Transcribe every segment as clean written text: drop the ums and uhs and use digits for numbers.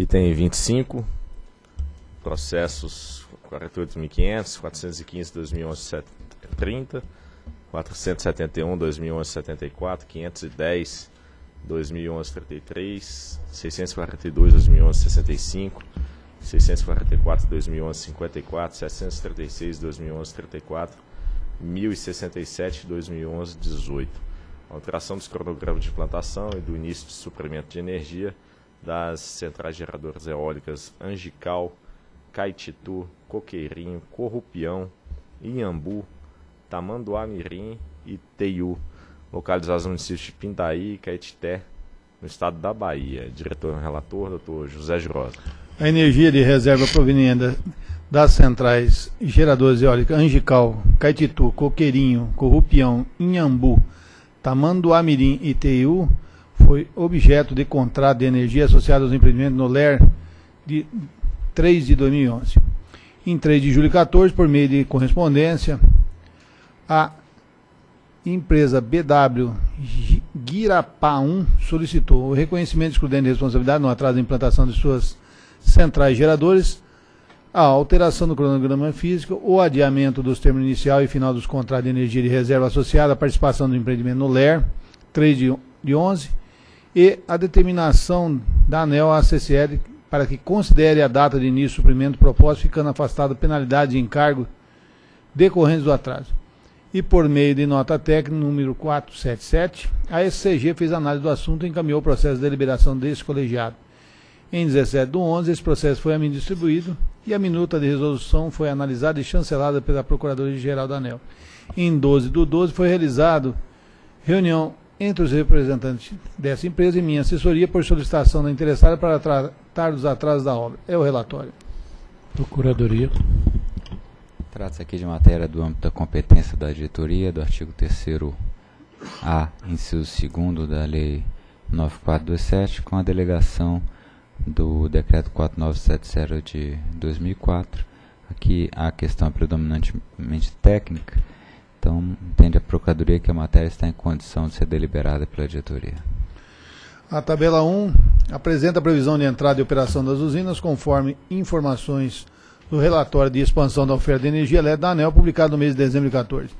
Item 25, processos 48.500, 415, 2011-30, 471, 2011-74, 510, 2011-33, 642, 2011-65, 644, 2011-54, 736, 2011-34, 1067, 2011-18. Alteração dos cronogramas de plantação e do início de suprimento de energia das centrais geradoras eólicas Angical, Caititu, Coqueirinho, Corrupião, Inhambu, Tamanduá Mirim e Teiu, localizados no município de Pindaí e Caetité, no estado da Bahia. Diretor-relator, Dr. José Jurhosa. A energia de reserva proveniente das centrais geradoras eólicas Angical, Caititu, Coqueirinho, Corrupião, Inhambu, Tamanduá Mirim e Teiu foi objeto de contrato de energia associado aos empreendimentos no LER de 3 de 2011. Em 3 de julho de 14, por meio de correspondência, a empresa BW Guirapá 1 solicitou o reconhecimento excludente de responsabilidade no atraso da implantação de suas centrais geradoras, a alteração do cronograma físico, o adiamento dos termos inicial e final dos contratos de energia de reserva associada à participação do empreendimento no LER, 3 de 11, e a determinação da ANEEL à CCL para que considere a data de início do suprimento proposto, ficando afastada penalidade de encargo decorrentes do atraso. E por meio de nota técnica número 477, a SCG fez análise do assunto e encaminhou o processo de deliberação desse colegiado. Em 17 de 11, esse processo foi a mim distribuído e a minuta de resolução foi analisada e chancelada pela Procuradoria-Geral da ANEEL. Em 12 de 12, foi realizada reunião entre os representantes dessa empresa e minha assessoria por solicitação da interessada para tratar dos atrasos da obra. É o relatório. Procuradoria. Trata-se aqui de matéria do âmbito da competência da diretoria, do artigo 3º-A, inciso 2º da Lei 9427, com a delegação do Decreto 4970 de 2004. Aqui a questão é predominantemente técnica. Então, entende a Procuradoria que a matéria está em condição de ser deliberada pela diretoria. A tabela 1 apresenta a previsão de entrada e operação das usinas, conforme informações do relatório de expansão da oferta de energia elétrica da ANEEL, publicado no mês de dezembro de 14.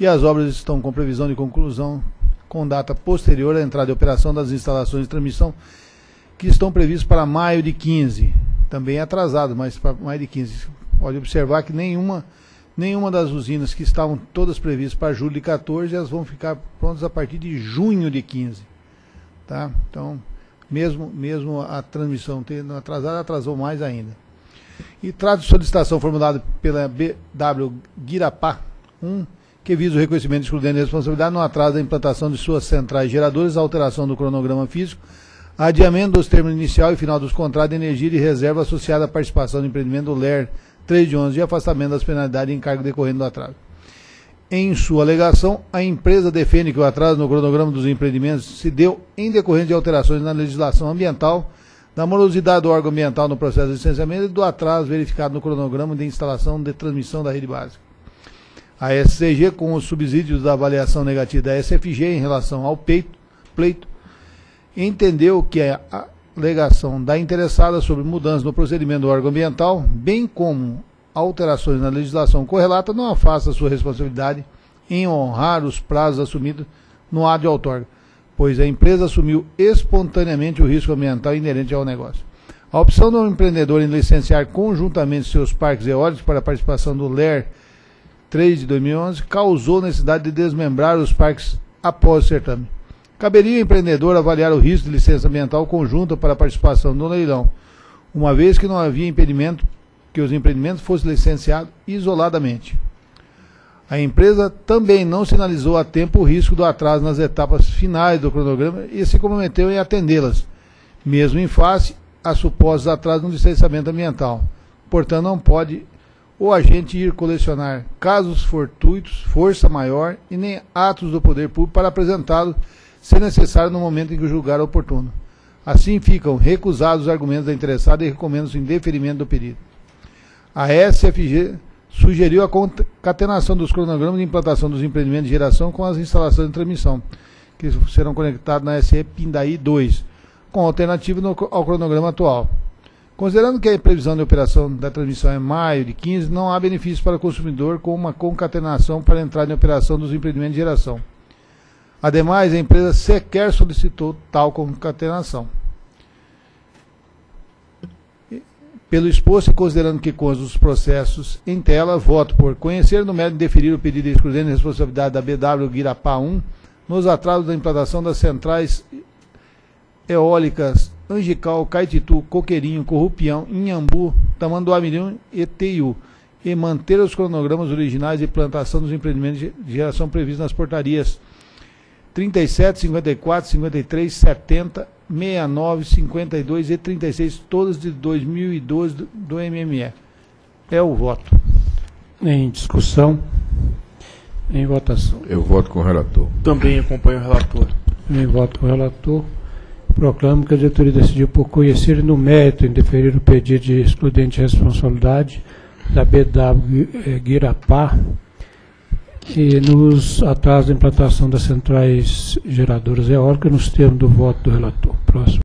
E as obras estão com previsão de conclusão com data posterior à entrada e operação das instalações de transmissão, que estão previstas para maio de 15. Também atrasado, mas para maio de 15. Pode observar que nenhuma das usinas que estavam todas previstas para julho de 14, elas vão ficar prontas a partir de junho de 15. Tá? Então, mesmo a transmissão tendo atrasado, atrasou mais ainda. E trata de solicitação formulada pela BW Guirapá 1, que visa o reconhecimento excludente de responsabilidade no atraso da implantação de suas centrais geradoras, a alteração do cronograma físico, adiamento dos termos inicial e final dos contratos de energia de reserva associada à participação do empreendimento do LER 3 de 11 e afastamento das penalidades de encargo decorrendo do atraso. Em sua alegação, a empresa defende que o atraso no cronograma dos empreendimentos se deu em decorrência de alterações na legislação ambiental, da morosidade do órgão ambiental no processo de licenciamento e do atraso verificado no cronograma de instalação de transmissão da rede básica. A SCG, com os subsídios da avaliação negativa da SFG em relação ao pleito, entendeu que a alegação da interessada sobre mudanças no procedimento do órgão ambiental, bem como alterações na legislação correlata, não afasta sua responsabilidade em honrar os prazos assumidos no ato de outorga, pois a empresa assumiu espontaneamente o risco ambiental inerente ao negócio. A opção do empreendedor em licenciar conjuntamente seus parques eólicos para a participação do LER 3 de 2011 causou necessidade de desmembrar os parques após o certame. Caberia ao empreendedor avaliar o risco de licença ambiental conjunta para a participação do leilão, uma vez que não havia impedimento que os empreendimentos fossem licenciados isoladamente. A empresa também não sinalizou a tempo o risco do atraso nas etapas finais do cronograma e se comprometeu em atendê-las, mesmo em face a supostos atrasos no licenciamento ambiental. Portanto, não pode o agente ir colecionar casos fortuitos, força maior e nem atos do poder público para apresentá-los, se necessário, no momento em que julgar oportuno. Assim ficam recusados os argumentos da interessada e recomenda-se o indeferimento do pedido. A SFG sugeriu a concatenação dos cronogramas de implantação dos empreendimentos de geração com as instalações de transmissão, que serão conectados na SE Pindaí 2, com alternativa ao cronograma atual. Considerando que a previsão de operação da transmissão é maio de 15, não há benefício para o consumidor com uma concatenação para a entrada em operação dos empreendimentos de geração. Ademais, a empresa sequer solicitou tal concatenação. Pelo exposto e considerando que consta os processos em tela, voto por conhecer no mérito de deferir o pedido excludente de responsabilidade da BW Guirapá 1 nos atrasos da implantação das centrais eólicas Angical, Caititu, Coqueirinho, Corrupião, Inhambu, Tamanduá Mirim e Teiu, e manter os cronogramas originais de implantação dos empreendimentos de geração previstos nas portarias 37, 54, 53, 70, 69, 52 e 36, todas de 2012 do MME. É o voto. Em discussão. Em votação. Eu voto com o relator. Também acompanho o relator. Também voto com o relator. Proclamo que a diretoria decidiu por conhecer no mérito em deferir o pedido de excludente de responsabilidade da BW Guirapá e nos atrasos da implantação das centrais geradoras eólicas nos termos do voto do relator. Próximo.